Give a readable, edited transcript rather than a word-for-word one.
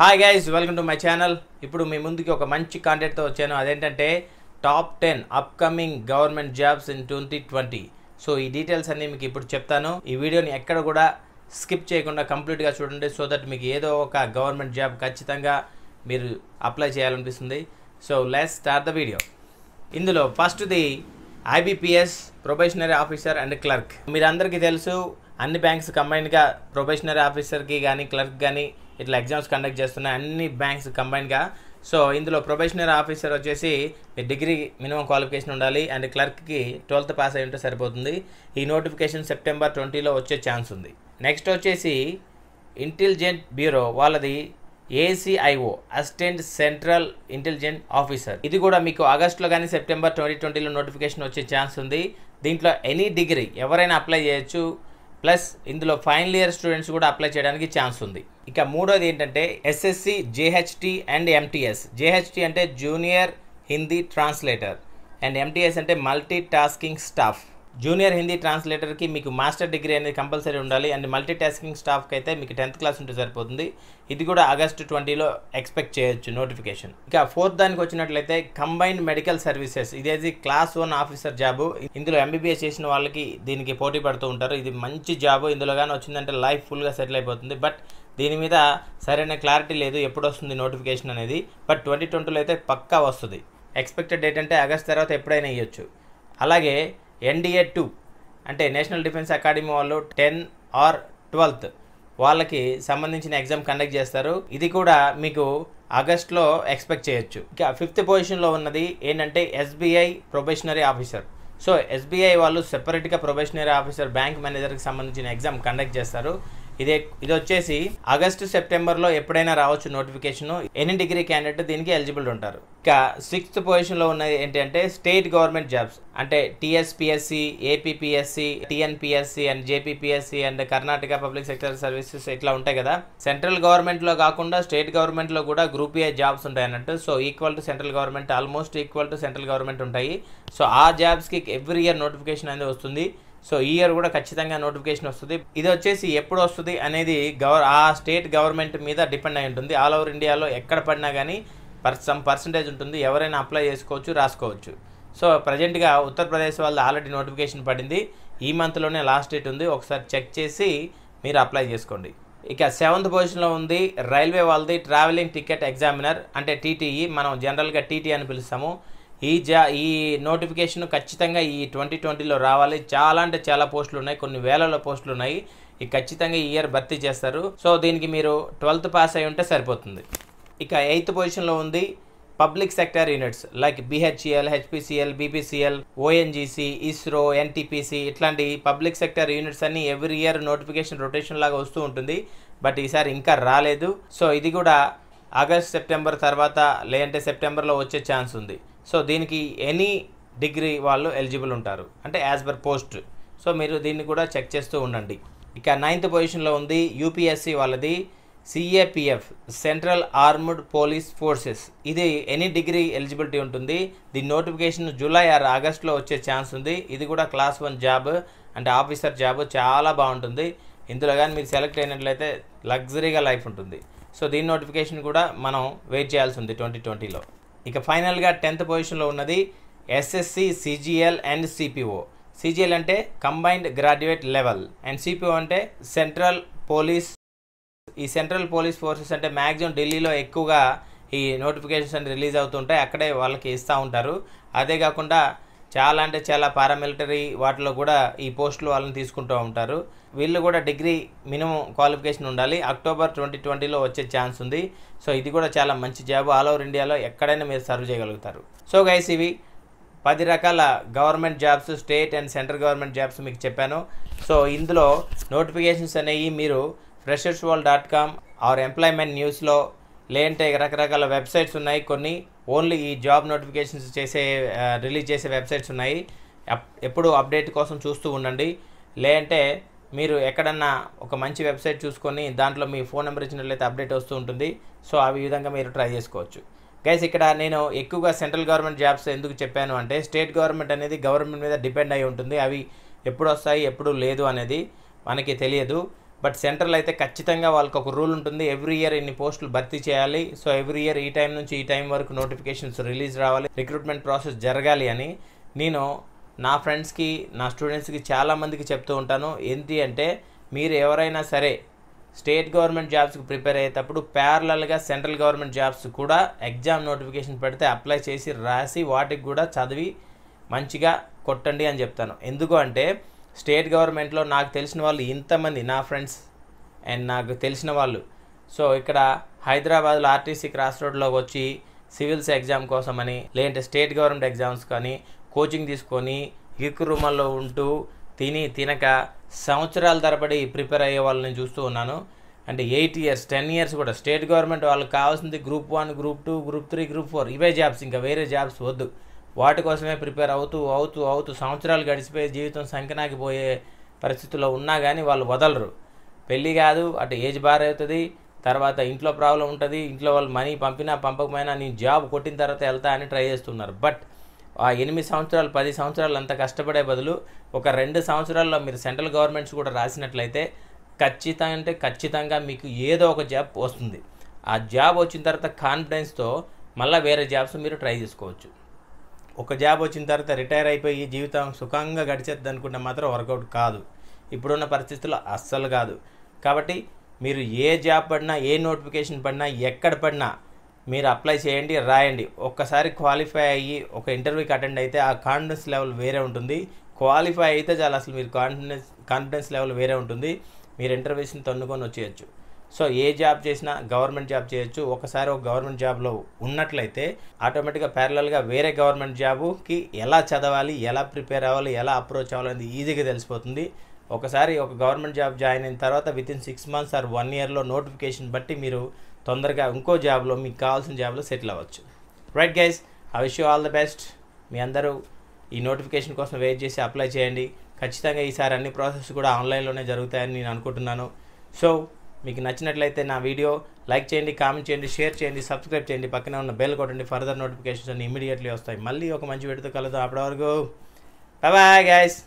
Hi guys, welcome to my channel. ఇప్పుడు మీ ముందుకి ఒక మంచి కాంటెంట్తో వచ్చాను. అదేంటంటే top 10 upcoming government jobs in 2020. So ఈ డీటెయిల్స్ అన్నీ మీకు ఇప్పుడు చెప్తాను. ఈ వీడియోని ఎక్కడ కూడా స్కిప్ చేయకుండా కంప్లీట్గా చూడండి, సో దట్ మీకు ఏదో ఒక గవర్నమెంట్ జాబ్ ఖచ్చితంగా మీరు అప్లై చేయాలనిపిస్తుంది. So let's start the video. ఇందులో ఫస్ట్ది IBPS, probationary officer and clerk. మీరందరికీ తెలుసు, అన్ని బ్యాంక్స్ కంబైన్డ్గా ప్రొబేషనరీ ఆఫీసర్కి కానీ క్లర్క్ కానీ ఇట్లా ఎగ్జామ్స్ కండక్ట్ చేస్తున్నాయి, అన్ని బ్యాంక్స్ కంబైన్డ్గా. సో ఇందులో ప్రొబేషనరీ ఆఫీసర్ వచ్చేసి మీ డిగ్రీ మినిమం క్వాలిఫికేషన్ ఉండాలి అండ్ క్లర్క్కి 12th పాస్ అయి ఉంటే సరిపోతుంది. ఈ నోటిఫికేషన్ సెప్టెంబర్ 20లో వచ్చే ఛాన్స్ ఉంది. నెక్స్ట్ వచ్చేసి ఇంటెలిజెంట్ బ్యూరో వాళ్ళది ACIO, assistant central intelligent officer. ఇది కూడా మీకు ఆగస్టులో కానీ సెప్టెంబర్ 2020లో నోటిఫికేషన్ వచ్చే ఛాన్స్ ఉంది. దీంట్లో ఎనీ డిగ్రీ ఎవరైనా అప్లై చేయొచ్చు. ప్లస్ ఇందులో ఫైనల్ ఇయర్ స్టూడెంట్స్ కూడా అప్లై చేయడానికి ఛాన్స్ ఉంది. ఇక మూడోది ఏంటంటే SSC, JHT and MTS. JHT అంటే junior Hindi translator and MTS అంటే multi tasking staff. Junior Hindi ట్రాన్స్లేటర్కి మీకు మాస్టర్ డిగ్రీ అనేది కంపల్సరీ ఉండాలి అండ్ మల్టీ టాస్కింగ్ స్టాఫ్కి అయితే మీకు 10th క్లాస్ ఉంటే సరిపోతుంది. ఇది కూడా ఆగస్టు 20లో ఎక్స్పెక్ట్ చేయొచ్చు నోటిఫికేషన్. ఇక ఫోర్త్ దానికి వచ్చినట్లయితే కంబైన్డ్ మెడికల్ సర్వీసెస్. ఇదేది క్లాస్ 1 ఆఫీసర్ జాబు. ఇందులో MBBS చేసిన వాళ్ళకి దీనికి పోటీ పడుతూ ఉంటారు. ఇది మంచి జాబు. ఇందులో కానీ వచ్చిందంటే లైఫ్ ఫుల్గా సెటిల్ అయిపోతుంది. బట్ దీని మీద సరైన క్లారిటీ లేదు, ఎప్పుడు వస్తుంది నోటిఫికేషన్ అనేది. బట్ 2020లో అయితే పక్కా వస్తుంది. ఎక్స్పెక్టెడ్ డేట్ అంటే ఆగస్ట్ తర్వాత ఎప్పుడైనా ఇవ్వచ్చు. అలాగే NDA 2 అంటే నేషనల్ డిఫెన్స్ అకాడమీ వాళ్ళు 10th or 12th వాళ్ళకి సంబంధించిన ఎగ్జామ్ కండక్ట్ చేస్తారు. ఇది కూడా మీకు ఆగస్ట్లో ఎక్స్పెక్ట్ చేయొచ్చు. ఇక 5th పొజిషన్లో ఉన్నది ఏంటంటే SBI probationary officer. So SBI వాళ్ళు సెపరేట్గా ప్రొబేషనరీ ఆఫీసర్, బ్యాంక్ మేనేజర్కి సంబంధించిన ఎగ్జామ్ కండక్ట్ చేస్తారు. ఇది వచ్చేసి ఆగస్టు సెప్టెంబర్లో ఎప్పుడైనా రావచ్చు నోటిఫికేషన్. ఎనీ డిగ్రీ క్యాండిడేట్ దీనికి ఎలిజిబుల్ ఉంటారు. ఇక 6th పొజిషన్లో ఉన్నది ఏంటంటే స్టేట్ గవర్నమెంట్ జాబ్స్ అంటే TSPSC, APPSC, TNPSC and JPPSC and Karnataka public sector services ఇట్లా ఉంటాయి కదా. సెంట్రల్ గవర్నమెంట్లో కాకుండా స్టేట్ గవర్నమెంట్లో కూడా Group A జాబ్స్ ఉంటాయి అన్నట్టు. So equal to central government, almost equal to central government ఉంటాయి. సో ఆ జాబ్స్కి ఎవ్రీ ఇయర్ నోటిఫికేషన్ అనేది వస్తుంది. సో ఈ ఇయర్ కూడా ఖచ్చితంగా నోటిఫికేషన్ వస్తుంది. ఇది వచ్చేసి ఎప్పుడు వస్తుంది అనేది ఆ స్టేట్ గవర్నమెంట్ మీద డిపెండ్ అయి ఉంటుంది. ఆల్ ఓవర్ ఇండియాలో ఎక్కడ పడినా కానీ సమ్ పర్సంటేజ్ ఉంటుంది, ఎవరైనా అప్లై చేసుకోవచ్చు, రాసుకోవచ్చు. సో ప్రజెంట్గా ఉత్తరప్రదేశ్ వాళ్ళు ఆల్రెడీ నోటిఫికేషన్ పడింది. ఈ మంత్లోనే లాస్ట్ డేట్ ఉంది, ఒకసారి చెక్ చేసి మీరు అప్లై చేసుకోండి. ఇక 7th పొజిషన్లో ఉంది రైల్వే వాళ్ళది ట్రావెలింగ్ టికెట్ ఎగ్జామినర్ అంటే TTE. మనం జనరల్గా TT అని పిలుస్తాము. ఈ నోటిఫికేషన్ ఖచ్చితంగా ఈ 2020లో రావాలి. చాలా అంటే చాలా పోస్టులు ఉన్నాయి, కొన్ని వేలలో పోస్టులు ఉన్నాయి. ఇది ఖచ్చితంగా ఈ ఇయర్ భర్తీ చేస్తారు. సో దీనికి మీరు 12th పాస్ అయి ఉంటే సరిపోతుంది. ఇక 8th పొజిషన్లో ఉంది public sector units like BHEL, HPCL, BPCL, ONGC, ISRO, NTPC ఇట్లాంటి పబ్లిక్ సెక్టర్ యూనిట్స్ అన్ని ఎవ్రీ ఇయర్ నోటిఫికేషన్ రొటేషన్ లాగా వస్తూ ఉంటుంది. బట్ ఈసారి ఇంకా రాలేదు. సో ఇది కూడా ఆగస్ట్ సెప్టెంబర్ తర్వాత లేదంటే సెప్టెంబర్లో వచ్చే ఛాన్స్ ఉంది. సో దీనికి ఎనీ డిగ్రీ వాళ్ళు ఎలిజిబుల్ ఉంటారు అంటే యాజ్ పర్ పోస్ట్. సో మీరు దీన్ని కూడా చెక్ చేస్తూ ఉండండి. ఇక 9th పొజిషన్లో ఉంది UPSC వాళ్ళది CAPF, central armed police forces. ఇది ఎనీ డిగ్రీ ఎలిజిబిలిటీ ఉంటుంది. దీని నోటిఫికేషన్ జూలై or ఆగస్ట్లో వచ్చే ఛాన్స్ ఉంది. ఇది కూడా క్లాస్ 1 జాబ్ అంటే ఆఫీసర్ జాబ్. చాలా బాగుంటుంది. ఇందులో కానీ మీరు సెలెక్ట్ అయినట్లయితే లగ్జరీగా లైఫ్ ఉంటుంది. సో దీని నోటిఫికేషన్ కూడా మనం వెయిట్ చేయాల్సి ఉంది 2020లో. ఇక ఫైనల్గా 10th పొజిషన్లో ఉన్నది SSC, CGL and CPO. CGL అంటే combined graduate level and CPO అంటే సెంట్రల్ పోలీస్. ఈ సెంట్రల్ పోలీస్ ఫోర్సెస్ అంటే మ్యాక్సిమం ఢిల్లీలో ఎక్కువగా ఈ నోటిఫికేషన్స్ అని రిలీజ్ అవుతుంటాయి, అక్కడే వాళ్ళకి ఇస్తూ ఉంటారు. అదే కాకుండా చాలా అంటే చాలా పారామిలిటరీ వాటిలో కూడా ఈ పోస్టులు వాళ్ళని తీసుకుంటూ ఉంటారు. వీళ్ళు కూడా డిగ్రీ మినిమం క్వాలిఫికేషన్ ఉండాలి. అక్టోబర్ 2020లో వచ్చే ఛాన్స్ ఉంది. సో ఇది కూడా చాలా మంచి జాబ్. ఆల్ ఓవర్ ఇండియాలో ఎక్కడైనా మీరు సర్వ్ చేయగలుగుతారు. సో గైస్, ఇవి 10 రకాల government jobs, state and central government jobs మీకు చెప్పాను. సో ఇందులో నోటిఫికేషన్స్ అనేవి మీరు freshersworld.com ఆర్ ఎంప్లాయ్మెంట్ న్యూస్లో లేదంటే రకరకాల వెబ్సైట్స్ ఉన్నాయి. కొన్ని ఓన్లీ ఈ జాబ్ నోటిఫికేషన్స్ రిలీజ్ చేసే వెబ్సైట్స్ ఉన్నాయి. ఎప్పుడు అప్డేట్ కోసం చూస్తూ ఉండండి. లేదంటే మీరు ఎక్కడన్నా ఒక మంచి వెబ్సైట్ చూసుకొని దాంట్లో మీ ఫోన్ నెంబర్ ఇచ్చినట్లయితే అప్డేట్ వస్తూ ఉంటుంది. సో ఆ విధంగా మీరు ట్రై చేసుకోవచ్చు. గైస్, ఇక్కడ నేను ఎక్కువగా సెంట్రల్ గవర్నమెంట్ జాబ్స్ ఎందుకు చెప్పాను అంటే స్టేట్ గవర్నమెంట్ అనేది గవర్నమెంట్ మీద డిపెండ్ అయి ఉంటుంది. అవి ఎప్పుడు వస్తాయి, ఎప్పుడు లేదు అనేది మనకి తెలియదు. బట్ సెంట్రల్ అయితే ఖచ్చితంగా వాళ్ళకి ఒక రూల్ ఉంటుంది, ఎవ్రీ ఇయర్ ఇన్ని పోస్టులు భర్తీ చేయాలి, సో ఎవ్రీ ఇయర్ ఈ టైం నుంచి ఈ టైం వరకు నోటిఫికేషన్స్ రిలీజ్ రావాలి, రిక్రూట్మెంట్ ప్రాసెస్ జరగాలి అని నేను నా ఫ్రెండ్స్కి నా స్టూడెంట్స్కి చాలామందికి చెప్తూ ఉంటాను. ఏంటి అంటే మీరు ఎవరైనా సరే స్టేట్ గవర్నమెంట్ జాబ్స్కి ప్రిపేర్ అయ్యేటప్పుడు ప్యారలల్గా సెంట్రల్ గవర్నమెంట్ జాబ్స్ కూడా ఎగ్జామ్ నోటిఫికేషన్ పెడితే అప్లై చేసి రాసి వాటికి కూడా చదివి మంచిగా కొట్టండి అని చెప్తాను. ఎందుకు అంటే స్టేట్ గవర్నమెంట్లో నాకు తెలిసిన వాళ్ళు ఇంతమంది నా ఫ్రెండ్స్ అండ్ నాకు తెలిసిన వాళ్ళు సో ఇక్కడ హైదరాబాద్లో ఆర్టీసీ క్రాస్ రోడ్లో వచ్చి సివిల్స్ ఎగ్జామ్ కోసమని లేదంటే స్టేట్ గవర్నమెంట్ ఎగ్జామ్స్ కానీ కోచింగ్ తీసుకొని ఇరుకు రూమాల్లో ఉంటూ తిని తినక సంవత్సరాల తరబడి ప్రిపేర్ అయ్యే వాళ్ళని చూస్తూ ఉన్నాను. అంటే 8 years 10 years కూడా స్టేట్ గవర్నమెంట్ వాళ్ళకి కావాల్సింది గ్రూప్ 1 గ్రూప్ 2 గ్రూప్ 3 గ్రూప్ 4 ఇవే జాబ్స్, ఇంకా వేరే జాబ్స్ వద్దు, వాటి కోసమే ప్రిపేర్ అవుతూ సంవత్సరాలు గడిచిపోయే జీవితం సంకనాకిపోయే పరిస్థితుల్లో ఉన్నా కానీ వాళ్ళు వదలరు. పెళ్ళి కాదు, అటు ఏజ్ బార్ అవుతుంది, తర్వాత ఇంట్లో ప్రాబ్లం ఉంటుంది, ఇంట్లో వాళ్ళు మనీ పంపినా పంపకపోయినా నేను జాబ్ కొట్టిన తర్వాత వెళ్తా అని ట్రై చేస్తున్నారు. బట్ ఆ 8 సంవత్సరాలు 10 సంవత్సరాలు అంత కష్టపడే బదులు ఒక 2 సంవత్సరాల్లో మీరు సెంట్రల్ గవర్నమెంట్స్ కూడా రాసినట్లయితే ఖచ్చితంగా మీకు ఏదో ఒక జాబ్ వస్తుంది. ఆ జాబ్ వచ్చిన తర్వాత కాన్ఫిడెన్స్తో మళ్ళీ వేరే జాబ్స్ మీరు ట్రై చేసుకోవచ్చు. ఒక జాబ్ వచ్చిన తర్వాత రిటైర్ అయిపోయి జీవితం సుఖంగా గడిచేది అనుకుంటే మాత్రం వర్కౌట్ కాదు, ఇప్పుడున్న పరిస్థితుల్లో అస్సలు కాదు. కాబట్టి మీరు ఏ జాబ్ పడినా, ఏ నోటిఫికేషన్ పడినా, ఎక్కడ పడినా మీరు అప్లై చేయండి, రాయండి. ఒక్కసారి క్వాలిఫై అయ్యి ఒక ఇంటర్వ్యూకి అటెండ్ అయితే ఆ కాన్ఫిడెన్స్ లెవెల్ వేరే ఉంటుంది. క్వాలిఫై అయితే చాలా, అసలు మీరు కాన్ఫిడెన్స్ లెవెల్ వేరే ఉంటుంది, మీరు ఇంటర్వ్యూస్ని తన్నుకొని వచ్చేయచ్చు. సో ఏ జాబ్ చేసినా గవర్నమెంట్ జాబ్ చేయొచ్చు. ఒకసారి ఒక గవర్నమెంట్ జాబ్లో ఉన్నట్లయితే ఆటోమేటిక్గా ప్యారలల్గా వేరే గవర్నమెంట్ జాబుకి ఎలా చదవాలి, ఎలా ప్రిపేర్ అవ్వాలి, ఎలా అప్రోచ్ అవ్వాలి అనేది ఈజీగా తెలిసిపోతుంది. ఒకసారి ఒక గవర్నమెంట్ జాబ్ జాయిన్ అయిన తర్వాత వితిన్ 6 months ఆర్ 1 yearలో నోటిఫికేషన్ బట్టి మీరు తొందరగా ఇంకో జాబ్లో, మీకు కావాల్సిన జాబ్లో సెటిల్ అవ్వచ్చు. Right guys, I wish you all the best. మీ అందరూ ఈ నోటిఫికేషన్ కోసం వెయిట్ చేసి అప్లై చేయండి. ఖచ్చితంగా ఈసారి అన్ని ప్రాసెస్ కూడా ఆన్లైన్లోనే జరుగుతాయని నేను అనుకుంటున్నాను. సో మీకు నచ్చినట్లయితే నా వీడియో లైక్ చేయండి, కామెంట్ చేయండి, షేర్ చేయండి, సబ్స్క్రైబ్ చేయండి, పక్కన ఉన్న బెల్ కొట్టండి. ఫర్దర్ నోటిఫికేషన్స్ అన్ని ఇమీడియట్లీ వస్తాయి. మళ్ళీ ఒక మంచి వీడియోతో కలుద్దాం. అప్పటి వరకు బాయ్ బాయ్ గైస్.